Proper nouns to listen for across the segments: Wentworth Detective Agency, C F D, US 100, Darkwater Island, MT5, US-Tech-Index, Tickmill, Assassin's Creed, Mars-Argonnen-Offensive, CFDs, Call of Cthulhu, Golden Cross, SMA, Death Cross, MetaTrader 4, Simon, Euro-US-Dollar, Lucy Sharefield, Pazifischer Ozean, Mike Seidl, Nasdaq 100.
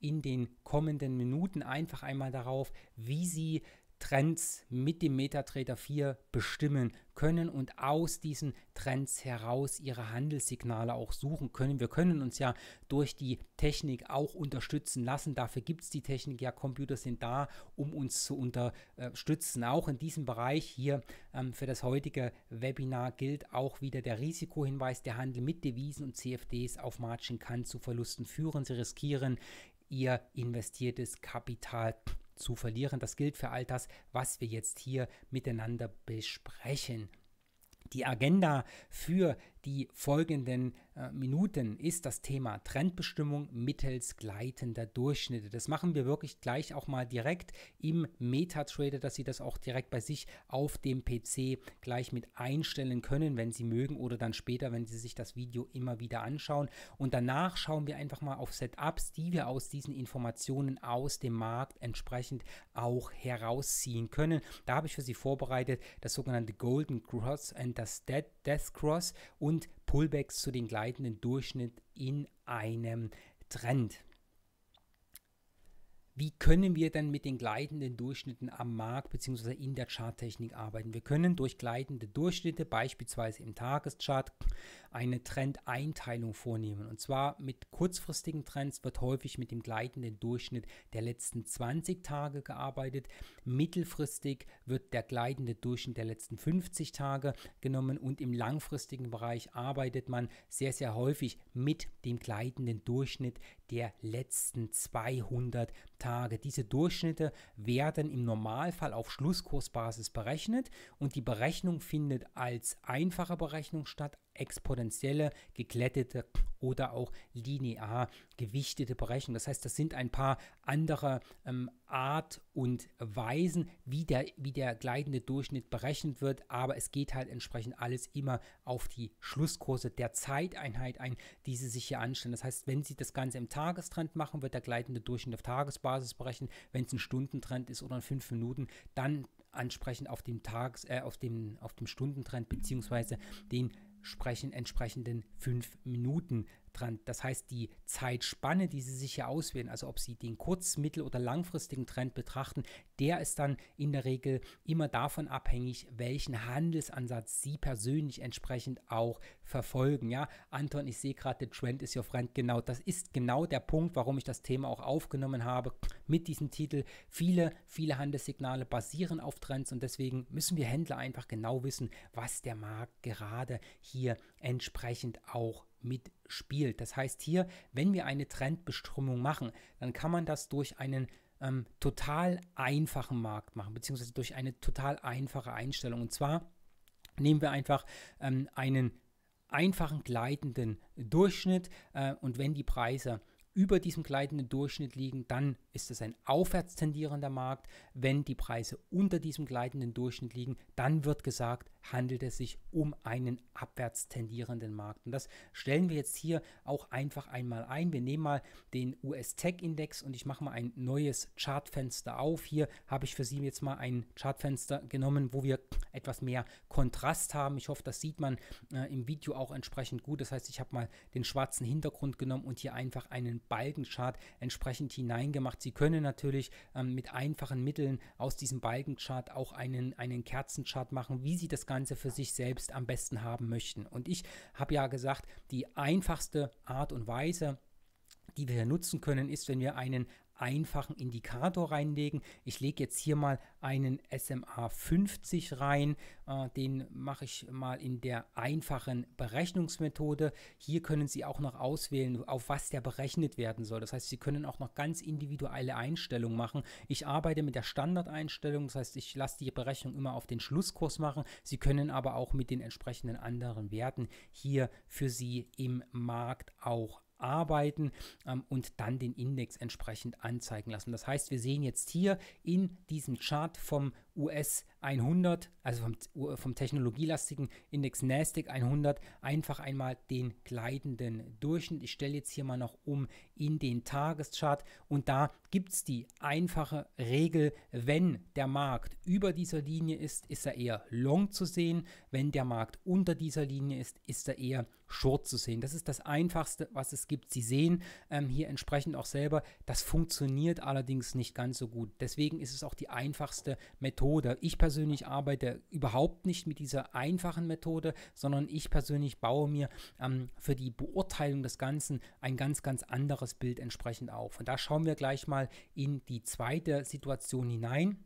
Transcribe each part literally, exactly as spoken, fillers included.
in den kommenden Minuten einfach einmal darauf, wie Sie Trends mit dem MetaTrader vier bestimmen können und aus diesen Trends heraus Ihre Handelssignale auch suchen können. Wir können uns ja durch die Technik auch unterstützen lassen. Dafür gibt es die Technik, ja, Computer sind da, um uns zu unterstützen. Auch in diesem Bereich hier ähm, für das heutige Webinar gilt auch wieder der Risikohinweis: Der Handel mit Devisen und C F Ds auf Margin kann zu Verlusten führen. Sie riskieren Ihr investiertes Kapital zu verlieren. Das gilt für all das, was wir jetzt hier miteinander besprechen. Die Agenda für die folgenden äh, Minuten ist das Thema Trendbestimmung mittels gleitender Durchschnitte. Das machen wir wirklich gleich auch mal direkt im MetaTrader, dass Sie das auch direkt bei sich auf dem P C gleich mit einstellen können, wenn Sie mögen, oder dann später, wenn Sie sich das Video immer wieder anschauen. Und danach schauen wir einfach mal auf Setups, die wir aus diesen Informationen aus dem Markt entsprechend auch herausziehen können. Da habe ich für Sie vorbereitet das sogenannte Golden Cross und das Death Cross und Pullbacks zu den gleitenden Durchschnitt in einem Trend. Wie können wir denn mit den gleitenden Durchschnitten am Markt bzw. in der Charttechnik arbeiten? Wir können durch gleitende Durchschnitte, beispielsweise im Tageschart, eine Trendeinteilung vornehmen. Und zwar mit kurzfristigen Trends wird häufig mit dem gleitenden Durchschnitt der letzten zwanzig Tage gearbeitet. Mittelfristig wird der gleitende Durchschnitt der letzten fünfzig Tage genommen und im langfristigen Bereich arbeitet man sehr, sehr häufig mit dem gleitenden Durchschnitt der letzten zweihundert Tage. Diese Durchschnitte werden im Normalfall auf Schlusskursbasis berechnet und die Berechnung findet als einfache Berechnung statt, exponentielle, geglättete oder auch linear gewichtete Berechnung. Das heißt, das sind ein paar andere ähm, Art und Weisen, wie der, wie der gleitende Durchschnitt berechnet wird, aber es geht halt entsprechend alles immer auf die Schlusskurse der Zeiteinheit ein, die Sie sich hier anstellen. Das heißt, wenn Sie das Ganze im Tagestrend machen, wird der gleitende Durchschnitt auf Tagesbasis berechnet. Wenn es ein Stundentrend ist oder in fünf Minuten, dann entsprechend auf dem, Tages, äh, auf dem, auf dem Stundentrend bzw. den Sprechen, entsprechenden fünf Minuten dran. Das heißt, die Zeitspanne, die Sie sich hier auswählen, also ob Sie den kurz-, mittel- oder langfristigen Trend betrachten, der ist dann in der Regel immer davon abhängig, welchen Handelsansatz Sie persönlich entsprechend auch verfolgen. Ja, Anton, ich sehe gerade, der Trend ist your friend. Genau, das ist genau der Punkt, warum ich das Thema auch aufgenommen habe mit diesem Titel. Viele, viele Handelssignale basieren auf Trends und deswegen müssen wir Händler einfach genau wissen, was der Markt gerade hier entsprechend auch mitspielt. Das heißt hier, wenn wir eine Trendbestimmung machen, dann kann man das durch einen ähm, total einfachen Markt machen, beziehungsweise durch eine total einfache Einstellung. Und zwar nehmen wir einfach ähm, einen einfachen gleitenden Durchschnitt äh, und wenn die Preise über diesem gleitenden Durchschnitt liegen, dann ist es ein aufwärts tendierender Markt. Wenn die Preise unter diesem gleitenden Durchschnitt liegen, dann wird gesagt, handelt es sich um einen abwärts tendierenden Markt. Und das stellen wir jetzt hier auch einfach einmal ein. Wir nehmen mal den U S-Tech-Index und ich mache mal ein neues Chartfenster auf. Hier habe ich für Sie jetzt mal ein Chartfenster genommen, wo wir etwas mehr Kontrast haben. Ich hoffe, das sieht man äh, im Video auch entsprechend gut. Das heißt, ich habe mal den schwarzen Hintergrund genommen und hier einfach einen Balkenchart entsprechend hineingemacht. Sie können natürlich ähm, mit einfachen Mitteln aus diesem Balkenchart auch einen, einen Kerzenchart machen, wie Sie das Ganze für sich selbst am besten haben möchten. Und ich habe ja gesagt, die einfachste Art und Weise, die wir hier nutzen können, ist, wenn wir einen einfachen Indikator reinlegen. Ich lege jetzt hier mal einen S M A fünfzig rein, äh, den mache ich mal in der einfachen Berechnungsmethode. Hier können Sie auch noch auswählen, auf was der berechnet werden soll. Das heißt, Sie können auch noch ganz individuelle Einstellungen machen. Ich arbeite mit der Standardeinstellung, das heißt, ich lasse die Berechnung immer auf den Schlusskurs machen. Sie können aber auch mit den entsprechenden anderen Werten hier für Sie im Markt auch arbeiten ähm, und dann den Index entsprechend anzeigen lassen. Das heißt, wir sehen jetzt hier in diesem Chart vom U S hundert, also vom, vom technologielastigen Index Nasdaq hundert, einfach einmal den gleitenden Durchschnitt. Ich stelle jetzt hier mal noch um in den Tageschart und da gibt es die einfache Regel, wenn der Markt über dieser Linie ist, ist er eher long zu sehen, wenn der Markt unter dieser Linie ist, ist er eher short zu sehen. Das ist das Einfachste, was es gibt. Sie sehen ähm, hier entsprechend auch selber, das funktioniert allerdings nicht ganz so gut. Deswegen ist es auch die einfachste Methode. Ich persönlich arbeite überhaupt nicht mit dieser einfachen Methode, sondern ich persönlich baue mir ähm, für die Beurteilung des Ganzen ein ganz, ganz anderes Bild entsprechend auf. Und da schauen wir gleich mal in die zweite Situation hinein.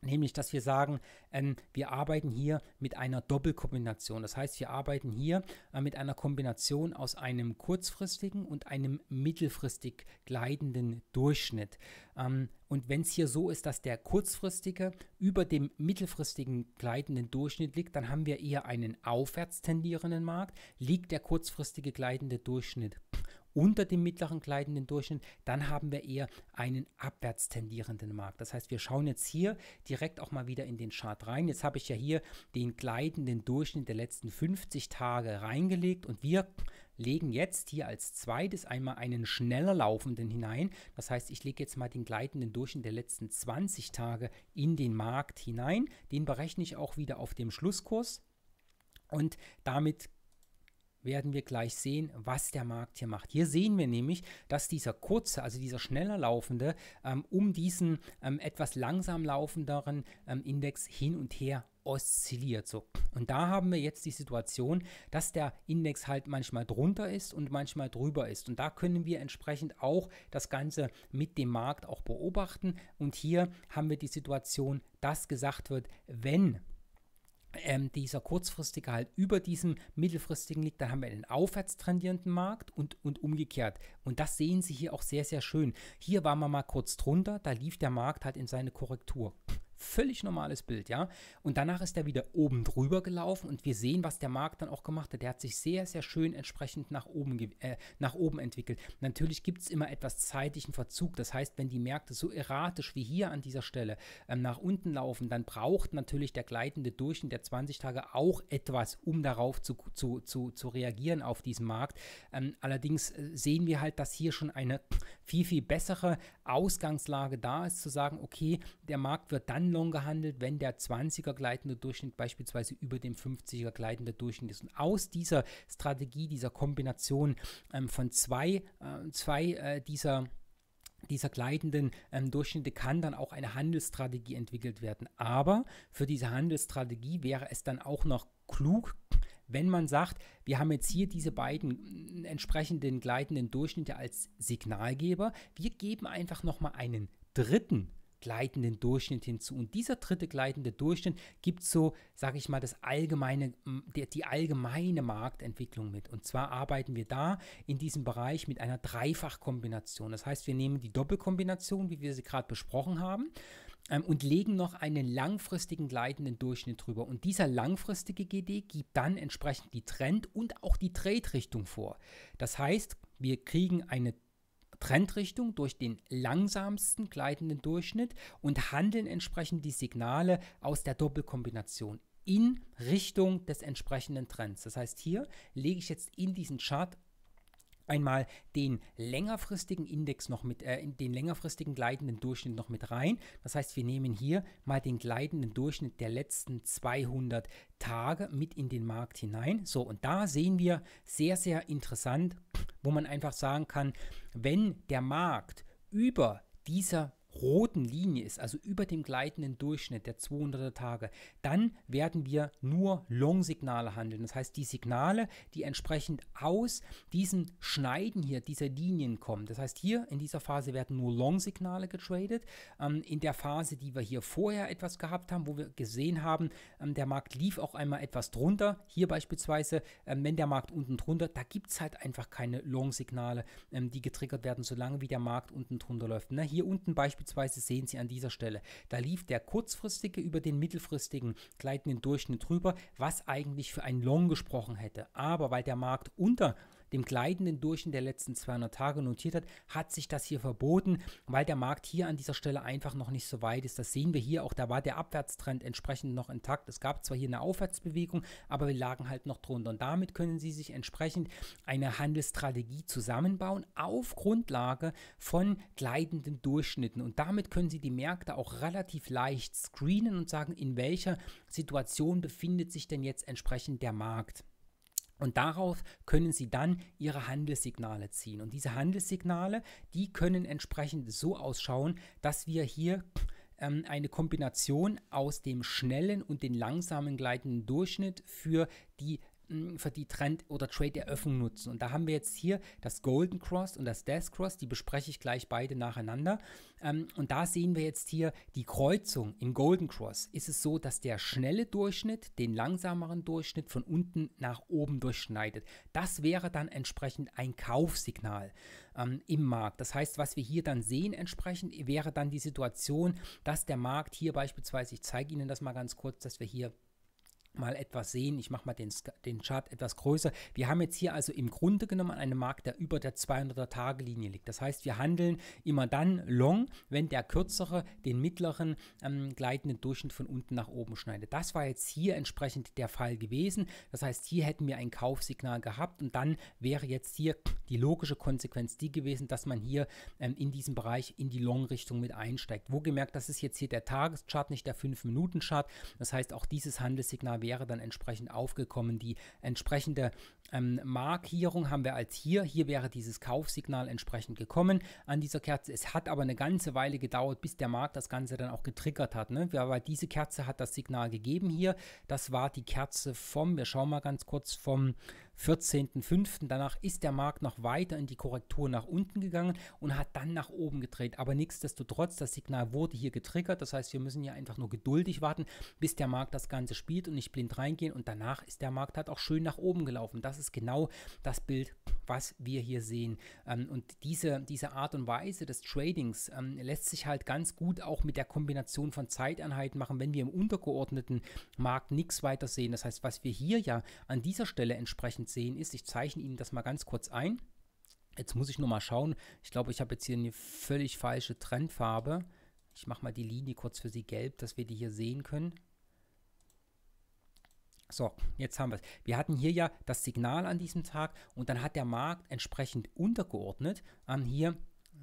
Nämlich, dass wir sagen, ähm, wir arbeiten hier mit einer Doppelkombination. Das heißt, wir arbeiten hier äh, mit einer Kombination aus einem kurzfristigen und einem mittelfristig gleitenden Durchschnitt. Ähm, und wenn es hier so ist, dass der kurzfristige über dem mittelfristigen gleitenden Durchschnitt liegt, dann haben wir eher einen aufwärts tendierenden Markt. Liegt der kurzfristige gleitende Durchschnitt unter dem mittleren gleitenden Durchschnitt, dann haben wir eher einen abwärts tendierenden Markt. Das heißt, wir schauen jetzt hier direkt auch mal wieder in den Chart rein. Jetzt habe ich ja hier den gleitenden Durchschnitt der letzten fünfzig Tage reingelegt und wir legen jetzt hier als zweites einmal einen schneller laufenden hinein. Das heißt, ich lege jetzt mal den gleitenden Durchschnitt der letzten zwanzig Tage in den Markt hinein. Den berechne ich auch wieder auf dem Schlusskurs und damit werden wir gleich sehen, was der Markt hier macht. Hier sehen wir nämlich, dass dieser kurze, also dieser schneller laufende, ähm, um diesen ähm, etwas langsam laufenderen ähm, Index hin und her oszilliert. So. Und da haben wir jetzt die Situation, dass der Index halt manchmal drunter ist und manchmal drüber ist. Und da können wir entsprechend auch das Ganze mit dem Markt auch beobachten. Und hier haben wir die Situation, dass gesagt wird, wenn Ähm, dieser kurzfristige halt über diesem mittelfristigen liegt, dann haben wir einen aufwärts trendierenden Markt und, und umgekehrt. Und das sehen Sie hier auch sehr, sehr schön. Hier waren wir mal kurz drunter, da lief der Markt halt in seine Korrektur. Völlig normales Bild, ja. Und danach ist er wieder oben drüber gelaufen und wir sehen, was der Markt dann auch gemacht hat. Der hat sich sehr, sehr schön entsprechend nach oben, äh, nach oben entwickelt. Natürlich gibt es immer etwas zeitlichen Verzug. Das heißt, wenn die Märkte so erratisch wie hier an dieser Stelle ähm, nach unten laufen, dann braucht natürlich der gleitende Durchschnitt der zwanzig Tage auch etwas, um darauf zu, zu, zu, zu reagieren auf diesen Markt. Ähm, allerdings sehen wir halt, dass hier schon eine viel, viel bessere Ausgangslage da ist, zu sagen, okay, der Markt wird dann long gehandelt, wenn der zwanziger gleitende Durchschnitt beispielsweise über dem fünfziger gleitende Durchschnitt ist. Und aus dieser Strategie, dieser Kombination ähm, von zwei, äh, zwei äh, dieser dieser gleitenden ähm, Durchschnitte kann dann auch eine Handelsstrategie entwickelt werden. Aber für diese Handelsstrategie wäre es dann auch noch klug, wenn man sagt, wir haben jetzt hier diese beiden entsprechenden gleitenden Durchschnitte als Signalgeber. Wir geben einfach nochmal einen dritten gleitenden Durchschnitt hinzu. Und dieser dritte gleitende Durchschnitt gibt so, sage ich mal, das allgemeine, die, die allgemeine Marktentwicklung mit. Und zwar arbeiten wir da in diesem Bereich mit einer Dreifachkombination. Das heißt, wir nehmen die Doppelkombination, wie wir sie gerade besprochen haben, ähm, und legen noch einen langfristigen gleitenden Durchschnitt drüber. Und dieser langfristige G D gibt dann entsprechend die Trend- und auch die Trade-Richtung vor. Das heißt, wir kriegen eine Trendrichtung durch den langsamsten gleitenden Durchschnitt und handeln entsprechend die Signale aus der Doppelkombination in Richtung des entsprechenden Trends. Das heißt, hier lege ich jetzt in diesen Chart einmal den längerfristigen Index noch mit, äh, den längerfristigen gleitenden Durchschnitt noch mit rein. Das heißt, wir nehmen hier mal den gleitenden Durchschnitt der letzten zweihundert Tage mit in den Markt hinein. So, und da sehen wir sehr, sehr interessant, wo man einfach sagen kann, wenn der Markt über dieser roten Linie ist, also über dem gleitenden Durchschnitt der zweihunderter Tage, dann werden wir nur Long-Signale handeln. Das heißt, die Signale, die entsprechend aus diesen Schneiden hier, dieser Linien kommen. Das heißt, hier in dieser Phase werden nur Long-Signale getradet. Ähm, in der Phase, die wir hier vorher etwas gehabt haben, wo wir gesehen haben, ähm, der Markt lief auch einmal etwas drunter. Hier beispielsweise, ähm, wenn der Markt unten drunter, da gibt es halt einfach keine Long-Signale, ähm, die getriggert werden, solange wie der Markt unten drunter läuft. Na, hier unten beispielsweise sehen Sie an dieser Stelle, da lief der kurzfristige über den mittelfristigen gleitenden Durchschnitt drüber, was eigentlich für ein Long gesprochen hätte. Aber weil der Markt unter dem gleitenden Durchschnitt der letzten zweihundert Tage notiert hat, hat sich das hier verboten, weil der Markt hier an dieser Stelle einfach noch nicht so weit ist. Das sehen wir hier auch, da war der Abwärtstrend entsprechend noch intakt. Es gab zwar hier eine Aufwärtsbewegung, aber wir lagen halt noch drunter. Und damit können Sie sich entsprechend eine Handelsstrategie zusammenbauen auf Grundlage von gleitenden Durchschnitten. Und damit können Sie die Märkte auch relativ leicht screenen und sagen, in welcher Situation befindet sich denn jetzt entsprechend der Markt. Und darauf können Sie dann Ihre Handelssignale ziehen. Und diese Handelssignale, die können entsprechend so ausschauen, dass wir hier ähm, eine Kombination aus dem schnellen und den langsamen gleitenden Durchschnitt für die für die Trend- oder Trade-Eröffnung nutzen. Und da haben wir jetzt hier das Golden Cross und das Death Cross, die bespreche ich gleich beide nacheinander. Ähm, und da sehen wir jetzt hier die Kreuzung im Golden Cross. Ist es so, dass der schnelle Durchschnitt den langsameren Durchschnitt von unten nach oben durchschneidet. Das wäre dann entsprechend ein Kaufsignal ähm, im Markt. Das heißt, was wir hier dann sehen entsprechend, wäre dann die Situation, dass der Markt hier beispielsweise, ich zeige Ihnen das mal ganz kurz, dass wir hier mal etwas sehen. Ich mache mal den, den Chart etwas größer. Wir haben jetzt hier also im Grunde genommen einen Markt, der über der zweihunderter-Tage-Linie liegt. Das heißt, wir handeln immer dann long, wenn der kürzere den mittleren ähm, gleitenden Durchschnitt von unten nach oben schneidet. Das war jetzt hier entsprechend der Fall gewesen. Das heißt, hier hätten wir ein Kaufsignal gehabt und dann wäre jetzt hier die logische Konsequenz die gewesen, dass man hier ähm, in diesem Bereich in die Long-Richtung mit einsteigt. Wo gemerkt, das ist jetzt hier der Tageschart, nicht der fünf-Minuten-Chart. Das heißt, auch dieses Handelssignal wäre dann entsprechend aufgekommen. Die entsprechende ähm, Markierung haben wir als hier. Hier wäre dieses Kaufsignal entsprechend gekommen an dieser Kerze. Es hat aber eine ganze Weile gedauert, bis der Markt das Ganze dann auch getriggert hat. Ne? Aber diese Kerze hat das Signal gegeben hier. Das war die Kerze vom, wir schauen mal ganz kurz, vom vierzehnten fünften Danach ist der Markt noch weiter in die Korrektur nach unten gegangen und hat dann nach oben gedreht. Aber nichtsdestotrotz, das Signal wurde hier getriggert. Das heißt, wir müssen hier einfach nur geduldig warten, bis der Markt das Ganze spielt und nicht blind reingehen. Und danach ist der Markt halt auch schön nach oben gelaufen. Das ist genau das Bild, was wir hier sehen. Ähm, und diese, diese Art und Weise des Tradings ähm, lässt sich halt ganz gut auch mit der Kombination von Zeiteinheiten machen, wenn wir im untergeordneten Markt nichts weiter sehen. Das heißt, was wir hier ja an dieser Stelle entsprechend sehen ist, ich zeichne Ihnen das mal ganz kurz ein. Jetzt muss ich nur mal schauen. Ich glaube, ich habe jetzt hier eine völlig falsche Trendfarbe. Ich mache mal die Linie kurz für Sie gelb, dass wir die hier sehen können. So, jetzt haben wir es. Wir hatten hier ja das Signal an diesem Tag und dann hat der Markt entsprechend untergeordnet an hier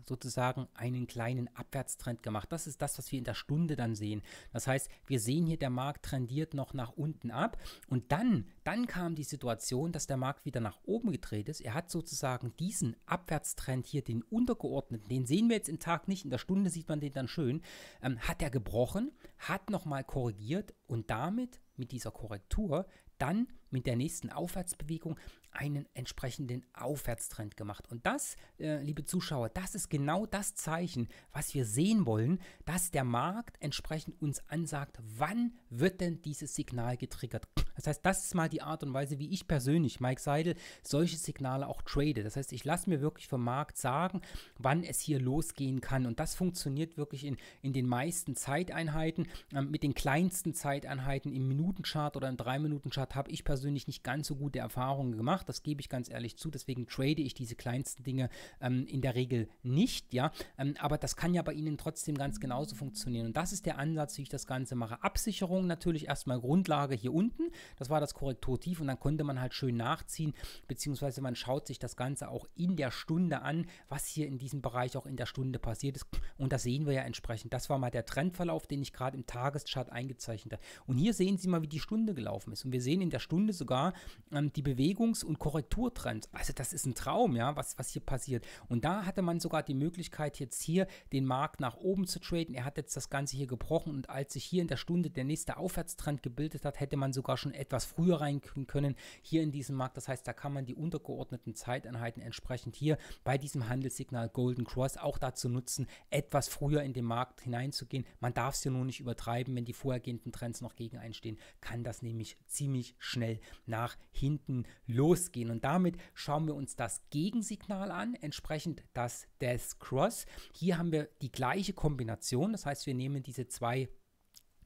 sozusagen einen kleinen Abwärtstrend gemacht. Das ist das, was wir in der Stunde dann sehen. Das heißt, wir sehen hier, der Markt trendiert noch nach unten ab und dann, dann kam die Situation, dass der Markt wieder nach oben gedreht ist. Er hat sozusagen diesen Abwärtstrend hier, den untergeordneten, den sehen wir jetzt im Tag nicht, in der Stunde sieht man den dann schön, ähm, hat er gebrochen, hat nochmal korrigiert und damit mit dieser Korrektur dann mit der nächsten Aufwärtsbewegung einen entsprechenden Aufwärtstrend gemacht. Und das, äh, liebe Zuschauer, das ist genau das Zeichen, was wir sehen wollen, dass der Markt entsprechend uns ansagt, wann wird denn dieses Signal getriggert. Das heißt, das ist mal die Art und Weise, wie ich persönlich, Mike Seidl, solche Signale auch trade. Das heißt, ich lasse mir wirklich vom Markt sagen, wann es hier losgehen kann. Und das funktioniert wirklich in, in den meisten Zeiteinheiten. Ähm, mit den kleinsten Zeiteinheiten im Minutenchart oder im drei-Minuten-Chart habe ich persönlich nicht ganz so gute Erfahrungen gemacht. Das gebe ich ganz ehrlich zu. Deswegen trade ich diese kleinsten Dinge ähm, in der Regel nicht. Ja? Ähm, aber das kann ja bei Ihnen trotzdem ganz genauso funktionieren. Und das ist der Ansatz, wie ich das Ganze mache. Absicherung natürlich erstmal Grundlage hier unten. Das war das Korrekturtief und dann konnte man halt schön nachziehen, beziehungsweise man schaut sich das Ganze auch in der Stunde an, was hier in diesem Bereich auch in der Stunde passiert ist. Und das sehen wir ja entsprechend. Das war mal der Trendverlauf, den ich gerade im Tageschart eingezeichnet habe. Und hier sehen Sie mal, wie die Stunde gelaufen ist. Und wir sehen in der Stunde sogar ähm, die Bewegungs- und Korrekturtrends. Also das ist ein Traum, ja, was, was hier passiert. Und da hatte man sogar die Möglichkeit, jetzt hier den Markt nach oben zu traden. Er hat jetzt das Ganze hier gebrochen und als sich hier in der Stunde der nächste Aufwärtstrend gebildet hat, hätte man sogar schon etwas früher rein können hier in diesem Markt. Das heißt, da kann man die untergeordneten Zeiteinheiten entsprechend hier bei diesem Handelssignal Golden Cross auch dazu nutzen, etwas früher in den Markt hineinzugehen. Man darf es ja nur nicht übertreiben, wenn die vorhergehenden Trends noch gegen einstehen, kann das nämlich ziemlich schnell nach hinten losgehen. Und damit schauen wir uns das Gegensignal an, entsprechend das Death Cross. Hier haben wir die gleiche Kombination, das heißt, wir nehmen diese zwei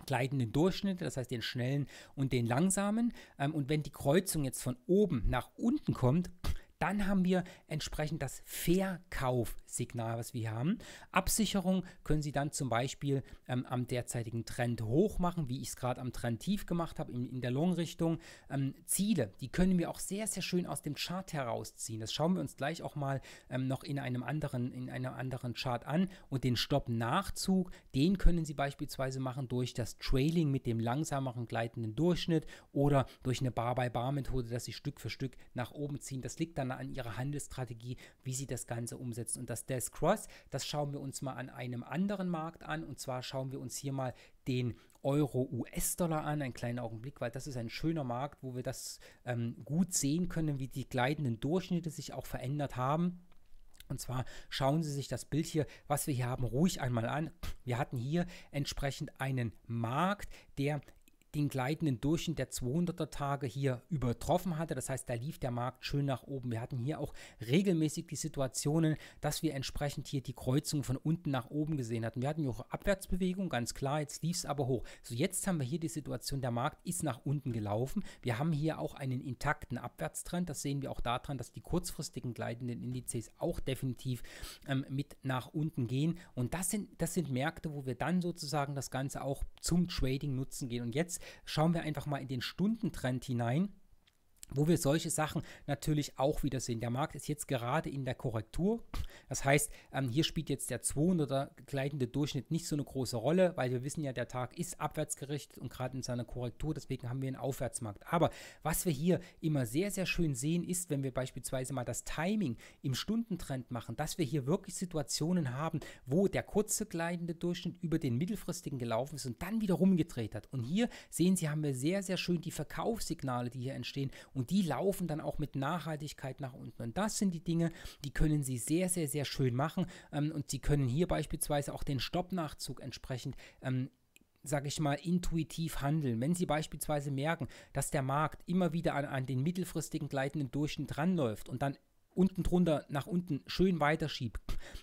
gleitenden Durchschnitte, das heißt den schnellen und den langsamen. Ähm, und wenn die Kreuzung jetzt von oben nach unten kommt, Dann haben wir entsprechend das Verkaufssignal, was wir haben. Absicherung können Sie dann zum Beispiel ähm, am derzeitigen Trend hoch machen, wie ich es gerade am Trend tief gemacht habe, in, in der Long-Richtung. Ähm, Ziele, die können wir auch sehr, sehr schön aus dem Chart herausziehen. Das schauen wir uns gleich auch mal ähm, noch in einem, anderen, in einem anderen Chart an. Und den Stopp-Nachzug, den können Sie beispielsweise machen durch das Trailing mit dem langsameren gleitenden Durchschnitt oder durch eine Bar-by-Bar-Methode, dass Sie Stück für Stück nach oben ziehen. Das liegt dann an ihrer Handelsstrategie, wie sie das Ganze umsetzen. Und das Death Cross, das schauen wir uns mal an einem anderen Markt an. Und zwar schauen wir uns hier mal den Euro-U S-Dollar an, einen kleinen Augenblick, weil das ist ein schöner Markt, wo wir das ähm, gut sehen können, wie die gleitenden Durchschnitte sich auch verändert haben. Und zwar schauen Sie sich das Bild hier, was wir hier haben, ruhig einmal an. Wir hatten hier entsprechend einen Markt, der den gleitenden Durchschnitt der zweihunderter Tage hier übertroffen hatte. Das heißt, da lief der Markt schön nach oben. Wir hatten hier auch regelmäßig die Situationen, dass wir entsprechend hier die Kreuzung von unten nach oben gesehen hatten. Wir hatten hier auch Abwärtsbewegung, ganz klar, jetzt lief es aber hoch. So, jetzt haben wir hier die Situation, der Markt ist nach unten gelaufen. Wir haben hier auch einen intakten Abwärtstrend. Das sehen wir auch daran, dass die kurzfristigen gleitenden Indizes auch definitiv ähm, mit nach unten gehen. Und das sind, das sind Märkte, wo wir dann sozusagen das Ganze auch zum Trading nutzen gehen. Und jetzt schauen wir einfach mal in den Stundentrend hinein, wo wir solche Sachen natürlich auch wieder sehen. Der Markt ist jetzt gerade in der Korrektur. Das heißt, ähm, hier spielt jetzt der zweihunderter gleitende Durchschnitt nicht so eine große Rolle, weil wir wissen ja, der Tag ist abwärts gerichtet und gerade in seiner Korrektur. Deswegen haben wir einen Aufwärtsmarkt. Aber was wir hier immer sehr, sehr schön sehen, ist, wenn wir beispielsweise mal das Timing im Stundentrend machen, dass wir hier wirklich Situationen haben, wo der kurze gleitende Durchschnitt über den mittelfristigen gelaufen ist und dann wieder rumgedreht hat. Und hier sehen Sie, haben wir sehr, sehr schön die Verkaufssignale, die hier entstehen. Und die laufen dann auch mit Nachhaltigkeit nach unten. Und das sind die Dinge, die können Sie sehr, sehr, sehr schön machen. Ähm, und Sie können hier beispielsweise auch den Stoppnachzug entsprechend ähm, sage ich mal, intuitiv handeln. Wenn Sie beispielsweise merken, dass der Markt immer wieder an, an den mittelfristigen gleitenden Durchschnitt ranläuft und dann unten drunter nach unten schön weiterschiebt,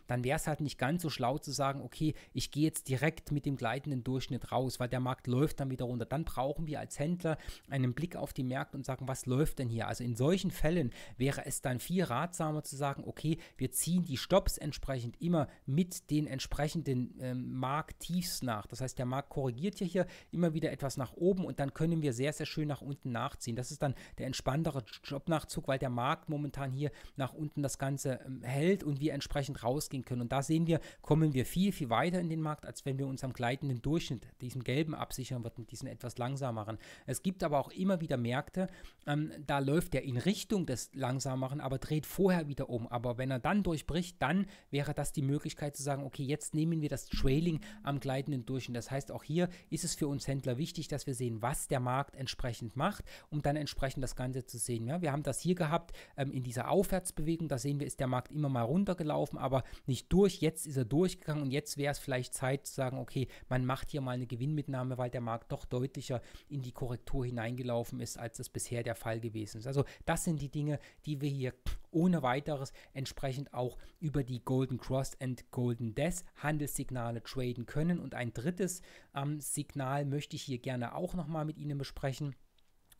dann wäre es halt nicht ganz so schlau zu sagen, okay, ich gehe jetzt direkt mit dem gleitenden Durchschnitt raus, weil der Markt läuft dann wieder runter. Dann brauchen wir als Händler einen Blick auf die Märkte und sagen, was läuft denn hier? Also in solchen Fällen wäre es dann viel ratsamer zu sagen, okay, wir ziehen die Stops entsprechend immer mit den entsprechenden ähm, Markttiefs nach. Das heißt, der Markt korrigiert ja hier immer wieder etwas nach oben und dann können wir sehr, sehr schön nach unten nachziehen. Das ist dann der entspanntere Stoppnachzug, weil der Markt momentan hier nach nach unten das Ganze hält und wir entsprechend rausgehen können. Und da sehen wir, kommen wir viel, viel weiter in den Markt, als wenn wir uns am gleitenden Durchschnitt, diesem gelben, absichern würden, diesen etwas langsameren. Es gibt aber auch immer wieder Märkte, ähm, da läuft er in Richtung des langsameren, aber dreht vorher wieder um. Aber wenn er dann durchbricht, dann wäre das die Möglichkeit zu sagen, okay, jetzt nehmen wir das Trailing am gleitenden Durchschnitt. Das heißt, auch hier ist es für uns Händler wichtig, dass wir sehen, was der Markt entsprechend macht, um dann entsprechend das Ganze zu sehen. Ja, wir haben das hier gehabt, ähm, in dieser Aufwärts Bewegung, da sehen wir, ist der Markt immer mal runtergelaufen, aber nicht durch, jetzt ist er durchgegangen und jetzt wäre es vielleicht Zeit zu sagen, okay, man macht hier mal eine Gewinnmitnahme, weil der Markt doch deutlicher in die Korrektur hineingelaufen ist, als das bisher der Fall gewesen ist. Also das sind die Dinge, die wir hier ohne weiteres entsprechend auch über die Golden Cross and Golden Death Handelssignale traden können. Und ein drittes ähm, Signal möchte ich hier gerne auch nochmal mit Ihnen besprechen,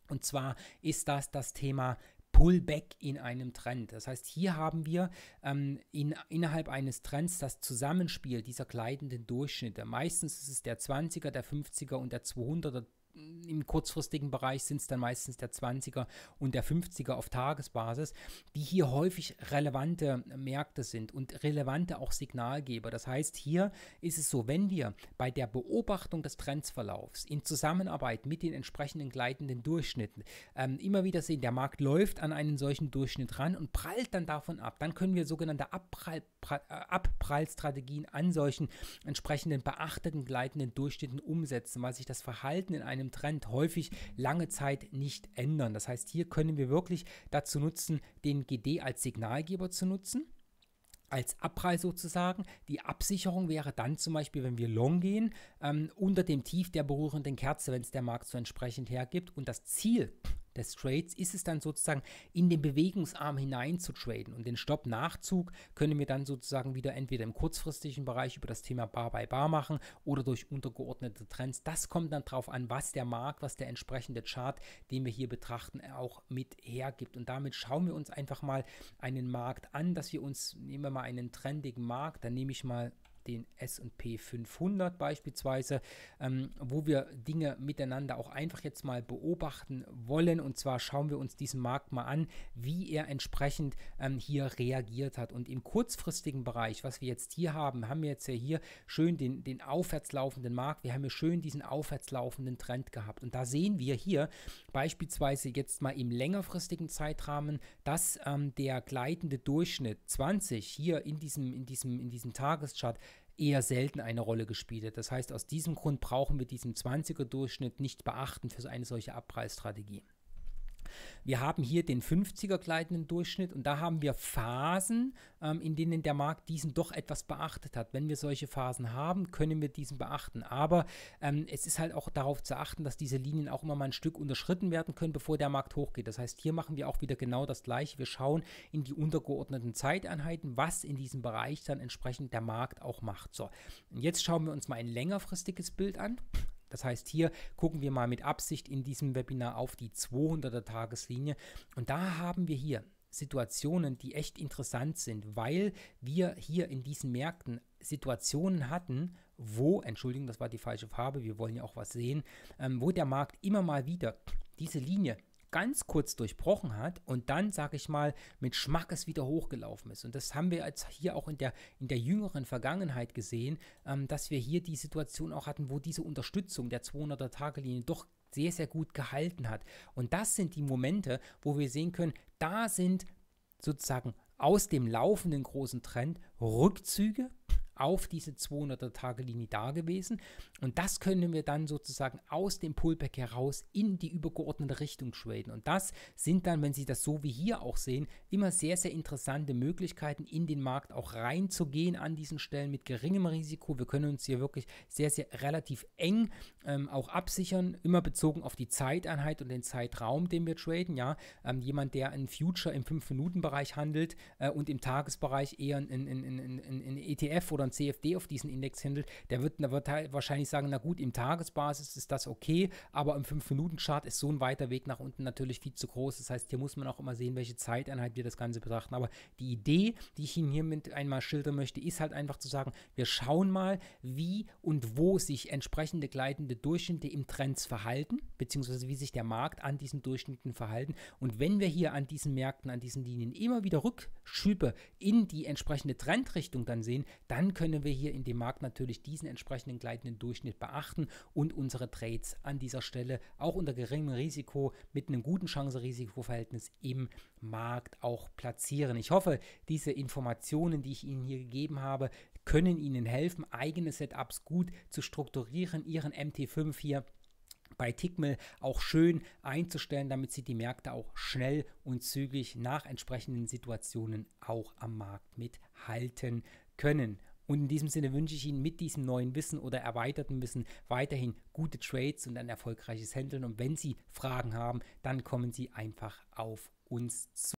und zwar ist das das Thema Pullback in einem Trend. Das heißt, hier haben wir ähm, in, innerhalb eines Trends das Zusammenspiel dieser gleitenden Durchschnitte. Meistens ist es der zwanziger, der fünfziger und der zweihunderter. Im kurzfristigen Bereich sind es dann meistens der zwanziger und der fünfziger auf Tagesbasis, die hier häufig relevante Märkte sind und relevante auch Signalgeber. Das heißt, hier ist es so, wenn wir bei der Beobachtung des Trendsverlaufs in Zusammenarbeit mit den entsprechenden gleitenden Durchschnitten ähm, immer wieder sehen, der Markt läuft an einen solchen Durchschnitt ran und prallt dann davon ab, dann können wir sogenannte Abprall, pra, Abprallstrategien an solchen entsprechenden beachteten gleitenden Durchschnitten umsetzen, weil sich das Verhalten in einem Trend häufig lange Zeit nicht ändern. Das heißt, hier können wir wirklich dazu nutzen, den G D als Signalgeber zu nutzen, als Abprall sozusagen. Die Absicherung wäre dann zum Beispiel, wenn wir long gehen, ähm, unter dem Tief der berührenden Kerze, wenn es der Markt so entsprechend hergibt. Und das Ziel des Trades ist es dann sozusagen, in den Bewegungsarm hinein zu traden, und den Stopp-Nachzug können wir dann sozusagen wieder entweder im kurzfristigen Bereich über das Thema Bar-by-Bar machen oder durch untergeordnete Trends. Das kommt dann darauf an, was der Markt, was der entsprechende Chart, den wir hier betrachten, auch mit hergibt. Und damit schauen wir uns einfach mal einen Markt an, dass wir uns, nehmen wir mal einen trendigen Markt, dann nehme ich mal den S und P fünfhundert beispielsweise, ähm, wo wir Dinge miteinander auch einfach jetzt mal beobachten wollen. Und zwar schauen wir uns diesen Markt mal an, wie er entsprechend ähm, hier reagiert hat. Und im kurzfristigen Bereich, was wir jetzt hier haben, haben wir jetzt ja hier schön den, den aufwärts laufenden Markt. Wir haben hier schön diesen aufwärts laufenden Trend gehabt. Und da sehen wir hier beispielsweise jetzt mal im längerfristigen Zeitrahmen, dass ähm, der gleitende Durchschnitt zwanzig hier in diesem, in diesem, in diesem Tageschart eher selten eine Rolle gespielt hat. Das heißt, aus diesem Grund brauchen wir diesen zwanziger-Durchschnitt nicht beachten für eine solche Abpreisstrategie. Wir haben hier den fünfziger gleitenden Durchschnitt, und da haben wir Phasen, ähm, in denen der Markt diesen doch etwas beachtet hat. Wenn wir solche Phasen haben, können wir diesen beachten. Aber ähm, es ist halt auch darauf zu achten, dass diese Linien auch immer mal ein Stück unterschritten werden können, bevor der Markt hochgeht. Das heißt, hier machen wir auch wieder genau das Gleiche. Wir schauen in die untergeordneten Zeiteinheiten, was in diesem Bereich dann entsprechend der Markt auch macht. So, und jetzt schauen wir uns mal ein längerfristiges Bild an. Das heißt, hier gucken wir mal mit Absicht in diesem Webinar auf die zweihunderter-Tageslinie, und da haben wir hier Situationen, die echt interessant sind, weil wir hier in diesen Märkten Situationen hatten, wo, Entschuldigung, das war die falsche Farbe, wir wollen ja auch was sehen, ähm, wo der Markt immer mal wieder diese Linie ganz kurz durchbrochen hat und dann, sage ich mal, mit Schmackes wieder hochgelaufen ist. Und das haben wir jetzt hier auch in der, in der jüngeren Vergangenheit gesehen, ähm, dass wir hier die Situation auch hatten, wo diese Unterstützung der zweihunderter-Tage-Linie doch sehr, sehr gut gehalten hat. Und das sind die Momente, wo wir sehen können, da sind sozusagen aus dem laufenden großen Trend Rückzüge auf diese zweihunderter-Tage-Linie da gewesen, und das können wir dann sozusagen aus dem Pullback heraus in die übergeordnete Richtung traden, und das sind dann, wenn Sie das so wie hier auch sehen, immer sehr, sehr interessante Möglichkeiten, in den Markt auch reinzugehen an diesen Stellen mit geringem Risiko. Wir können uns hier wirklich sehr, sehr relativ eng ähm, auch absichern, immer bezogen auf die Zeiteinheit und den Zeitraum, den wir traden. Ja, ähm, jemand, der einen Future im fünf-Minuten-Bereich handelt äh, und im Tagesbereich eher ein, ein, ein, ein, ein E T F oder ein C F D auf diesen Index handelt, der wird, der wird halt wahrscheinlich sagen, na gut, im Tagesbasis ist das okay, aber im fünf-Minuten-Chart ist so ein weiter Weg nach unten natürlich viel zu groß. Das heißt, hier muss man auch immer sehen, welche Zeiteinheit wir das Ganze betrachten. Aber die Idee, die ich Ihnen hiermit einmal schildern möchte, ist halt einfach zu sagen, wir schauen mal, wie und wo sich entsprechende gleitende Durchschnitte im Trend verhalten, beziehungsweise wie sich der Markt an diesen Durchschnitten verhalten. Und wenn wir hier an diesen Märkten, an diesen Linien immer wieder Rückschübe in die entsprechende Trendrichtung dann sehen, dann können wir hier in dem Markt natürlich diesen entsprechenden gleitenden Durchschnitt beachten und unsere Trades an dieser Stelle auch unter geringem Risiko mit einem guten Chance-Risiko-Verhältnis im Markt auch platzieren. Ich hoffe, diese Informationen, die ich Ihnen hier gegeben habe, können Ihnen helfen, eigene Setups gut zu strukturieren, Ihren M T fünf hier bei Tickmill auch schön einzustellen, damit Sie die Märkte auch schnell und zügig nach entsprechenden Situationen auch am Markt mithalten können. Und in diesem Sinne wünsche ich Ihnen mit diesem neuen Wissen oder erweiterten Wissen weiterhin gute Trades und ein erfolgreiches Handeln. Und wenn Sie Fragen haben, dann kommen Sie einfach auf uns zu.